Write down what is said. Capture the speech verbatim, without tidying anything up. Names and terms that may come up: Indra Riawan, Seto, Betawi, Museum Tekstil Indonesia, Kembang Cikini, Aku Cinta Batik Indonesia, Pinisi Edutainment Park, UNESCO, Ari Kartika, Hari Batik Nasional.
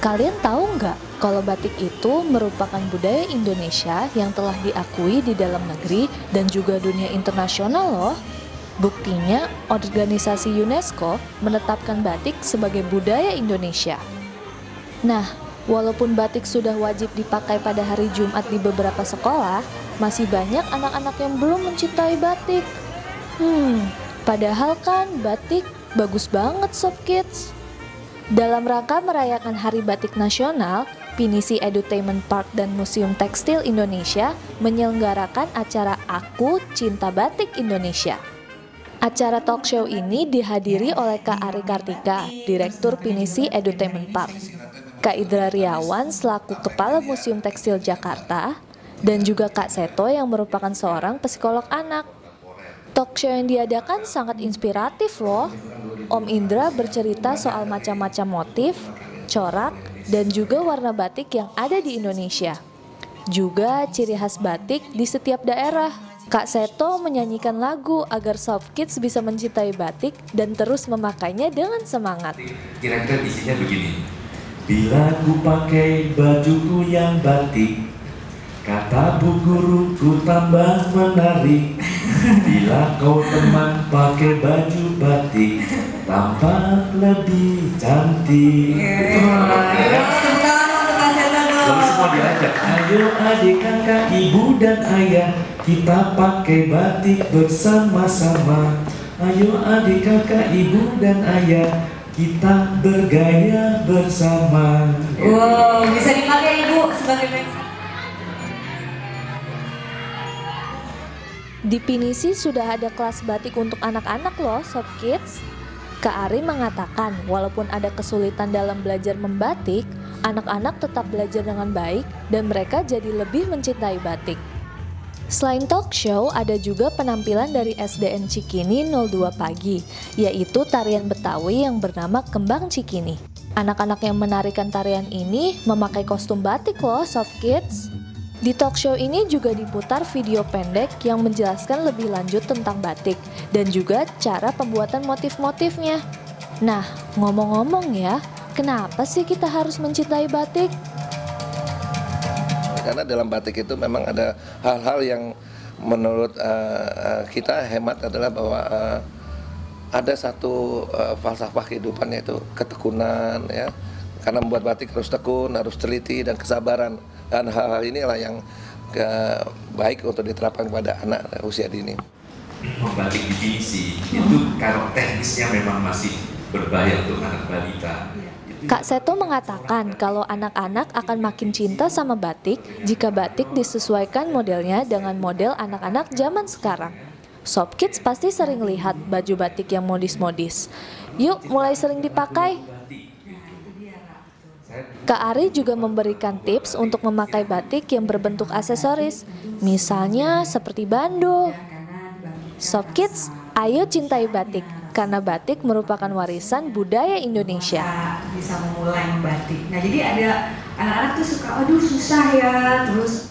Kalian tahu nggak kalau batik itu merupakan budaya Indonesia yang telah diakui di dalam negeri dan juga dunia internasional loh? Buktinya, organisasi UNESCO menetapkan batik sebagai budaya Indonesia. Nah, walaupun batik sudah wajib dipakai pada hari Jumat di beberapa sekolah, masih banyak anak-anak yang belum mencintai batik. Hmm, padahal kan batik bagus banget Sob Kids. Dalam rangka merayakan Hari Batik Nasional, Pinisi Edutainment Park dan Museum Tekstil Indonesia menyelenggarakan acara Aku Cinta Batik Indonesia. Acara talkshow ini dihadiri oleh Kak Ari Kartika, Direktur Pinisi Edutainment Park, Kak Indra Riawan selaku Kepala Museum Tekstil Jakarta, dan juga Kak Seto yang merupakan seorang psikolog anak. Talkshow yang diadakan sangat inspiratif loh. Om Indra bercerita soal macam-macam motif, corak, dan juga warna batik yang ada di Indonesia. Juga ciri khas batik di setiap daerah. Kak Seto menyanyikan lagu agar Soft Kids bisa mencintai batik dan terus memakainya dengan semangat. Kira-kira isinya begini. Bila ku pakai bajuku yang batik, kata bu guru ku tambah menarik. Bila kau teman pakai baju batik, tampak lebih cantik. Ayo adik, kakak, ibu dan ayah, kita pakai batik bersama-sama. Ayo adik, kakak, ibu dan ayah, kita bergaya bersama. Wow, bisa dipakai ibu sebagai pensil. Di Pinisi sudah ada kelas batik untuk anak-anak loh, Sob Kids. Kak Ari mengatakan, walaupun ada kesulitan dalam belajar membatik, anak-anak tetap belajar dengan baik dan mereka jadi lebih mencintai batik. Selain talk show, ada juga penampilan dari S D N Cikini nol dua Pagi, yaitu tarian Betawi yang bernama Kembang Cikini. Anak-anak yang menarikan tarian ini memakai kostum batik loh, Sob Kids. Di talkshow ini juga diputar video pendek yang menjelaskan lebih lanjut tentang batik dan juga cara pembuatan motif-motifnya. Nah, ngomong-ngomong ya, kenapa sih kita harus mencintai batik? Karena dalam batik itu memang ada hal-hal yang menurut uh, kita hemat adalah bahwa uh, ada satu uh, falsafah kehidupan, yaitu ketekunan ya. Karena membuat batik harus tekun, harus teliti, dan kesabaran. Dan hal-hal inilah yang ke baik untuk diterapkan kepada anak usia dini. Membatik di Pinisi itu kalau teknisnya memang masih berbahaya untuk anak balita. Kak Seto mengatakan kalau anak-anak akan makin cinta sama batik jika batik disesuaikan modelnya dengan model anak-anak zaman sekarang. Sob Kids pasti sering lihat baju batik yang modis-modis. Yuk mulai sering dipakai. Kak Ari juga memberikan tips untuk memakai batik yang berbentuk aksesoris, misalnya seperti bando. Sob Kids, ayo cintai batik, karena batik merupakan warisan budaya Indonesia. Bisa, bisa memulai batik. Nah, jadi ada anak-anak tuh suka, aduh susah ya, terus